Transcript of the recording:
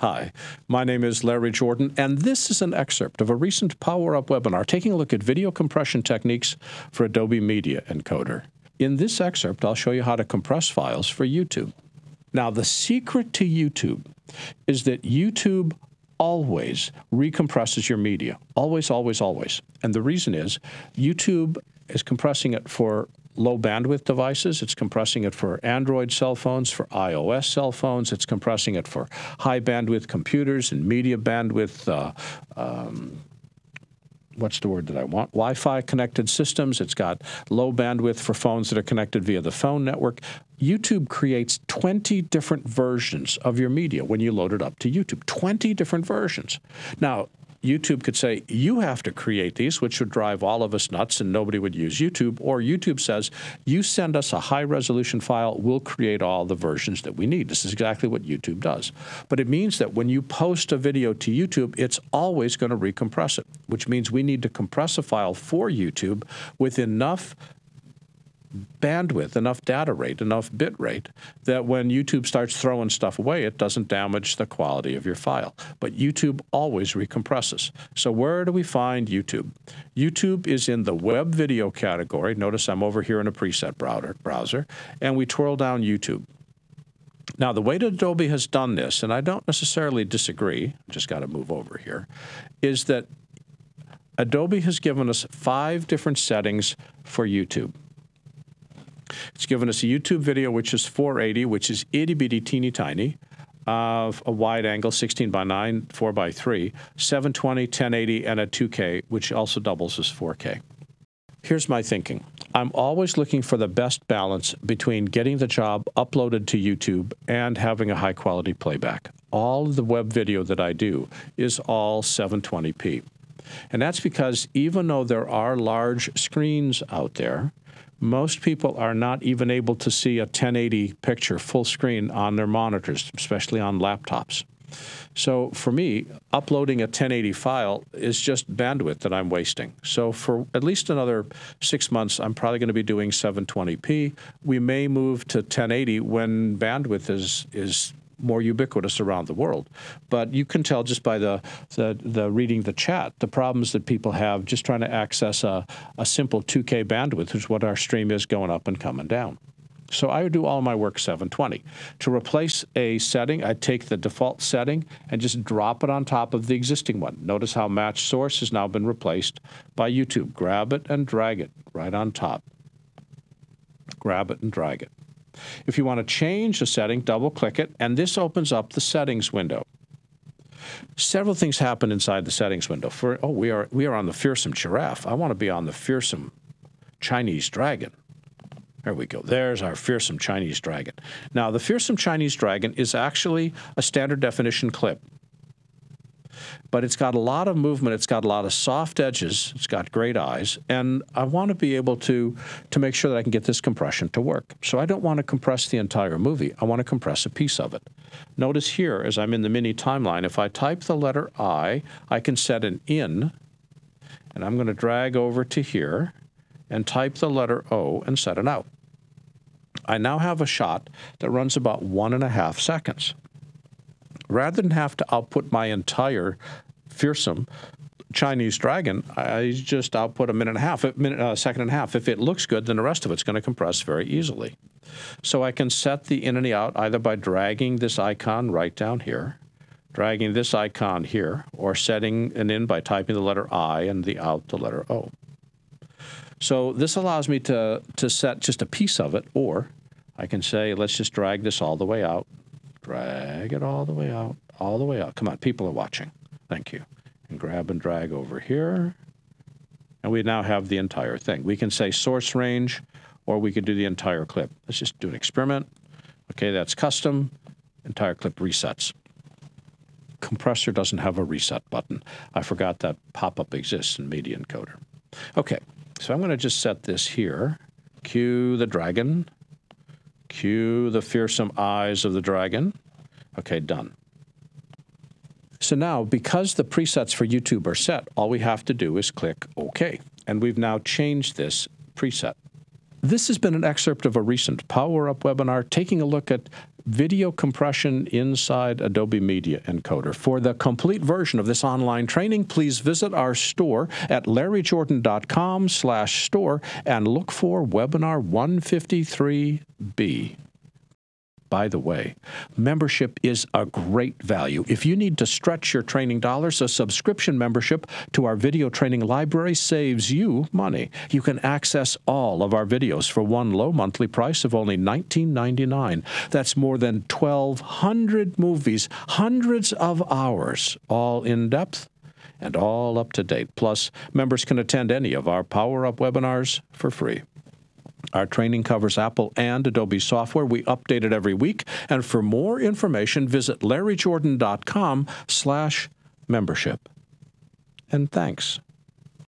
Hi, my name is Larry Jordan, and this is an excerpt of a recent Power Up webinar taking a look at video compression techniques for Adobe Media Encoder. In this excerpt, I'll show you how to compress files for YouTube. Now, the secret to YouTube is that YouTube always recompresses your media. Always, always, always. And the reason is YouTube is compressing it for low bandwidth devices. It's compressing it for Android cell phones, for iOS cell phones. It's compressing it for high bandwidth computers and media bandwidth. What's the word that I want? Wi-Fi connected systems. It's got low bandwidth for phones that are connected via the phone network. YouTube creates 20 different versions of your media when you load it up to YouTube. 20 different versions. Now, YouTube could say, you have to create these, which would drive all of us nuts and nobody would use YouTube. Or YouTube says, you send us a high-resolution file, we'll create all the versions that we need. This is exactly what YouTube does. But it means that when you post a video to YouTube, it's always going to recompress it, which means we need to compress a file for YouTube with enough bandwidth, enough data rate, enough bit rate, that when YouTube starts throwing stuff away, it doesn't damage the quality of your file. But YouTube always recompresses. So where do we find YouTube? YouTube is in the web video category. Notice I'm over here in a preset browser, and we twirl down YouTube. Now, the way that Adobe has done this, and I don't necessarily disagree, I just got to move over here, is that Adobe has given us 5 different settings for YouTube. It's given us a YouTube video, which is 480, which is itty-bitty teeny tiny, of a wide angle, 16:9, 4:3, 720, 1080, and a 2K, which also doubles as 4K. Here's my thinking. I'm always looking for the best balance between getting the job uploaded to YouTube and having a high-quality playback. All of the web video that I do is all 720p. And that's because even though there are large screens out there, most people are not even able to see a 1080 picture full screen on their monitors, especially on laptops. So for me, uploading a 1080 file is just bandwidth that I'm wasting. So for at least another 6 months, I'm probably going to be doing 720p. We may move to 1080 when bandwidth is more ubiquitous around the world. But you can tell just by the reading the chat, the problems that people have just trying to access a simple 2K bandwidth, which is what our stream is going up and coming down. So I would do all my work 720. To replace a setting, I'd take the default setting and just drop it on top of the existing one. Notice how match source has now been replaced by YouTube. Grab it and drag it right on top. Grab it and drag it. If you want to change a setting, double-click it, and this opens up the settings window. Several things happen inside the settings window. We are on the fearsome giraffe. I want to be on the fearsome Chinese dragon. There we go. There's our fearsome Chinese dragon. Now, the fearsome Chinese dragon is actually a standard definition clip. But it's got a lot of movement. It's got a lot of soft edges. It's got great eyes. And I want to be able to make sure that I can get this compression to work. So I don't want to compress the entire movie. I want to compress a piece of it. Notice here, as I'm in the mini timeline, if I type the letter I, can set an in. And I'm going to drag over to here and type the letter O and set an out. I now have a shot that runs about 1.5 seconds. Rather than have to output my entire fearsome Chinese dragon, I just output a second and a half. If it looks good, then the rest of it's going to compress very easily. So I can set the in and the out either by dragging this icon right down here, dragging this icon here, or setting an in by typing the letter I and the out the letter O. So this allows me to set just a piece of it, or I can say, let's just drag this all the way out. Drag it all the way out, all the way out. Come on, people are watching. Thank you. And grab and drag over here. And we now have the entire thing. We can say source range, or we could do the entire clip. Let's just do an experiment. Okay, that's custom. Entire clip resets. Compressor doesn't have a reset button. I forgot that pop-up exists in Media Encoder. Okay, so I'm going to just set this here. Cue the dragon. Cue the fearsome eyes of the dragon. Okay, done. So now, because the presets for YouTube are set, all we have to do is click OK. And we've now changed this preset. This has been an excerpt of a recent Power Up webinar taking a look at video compression inside Adobe Media Encoder. For the complete version of this online training, please visit our store at larryjordan.com/store and look for Webinar 153B. By the way, membership is a great value. If you need to stretch your training dollars, a subscription membership to our video training library saves you money. You can access all of our videos for one low monthly price of only $19.99. That's more than 1,200 movies, hundreds of hours, all in depth and all up to date. Plus, members can attend any of our Power Up webinars for free. Our training covers Apple and Adobe software. We update it every week. And for more information, visit larryjordan.com/membership. And thanks.